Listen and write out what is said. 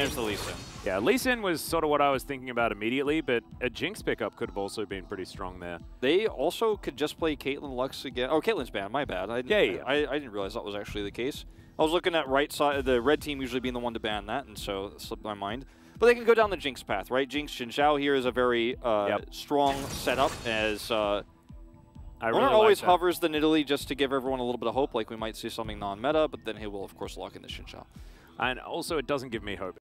There's the Lee Sin. Yeah, Lee Sin was sort of what I was thinking about immediately, but a Jinx pickup could have also been pretty strong there. They also could just play Caitlyn Lux again. Oh, Caitlyn's banned, my bad. I didn't realize that was actually the case. I was looking at right side, the red team usually being the one to ban that, and so it slipped my mind. But they can go down the Jinx path, right? Jinx, Xinxiao here is a very strong setup as Lerner always hovers the Nidalee just to give everyone a little bit of hope, like we might see something non-meta, but then he will, of course, lock in the Xinxiao. And also, it doesn't give me hope.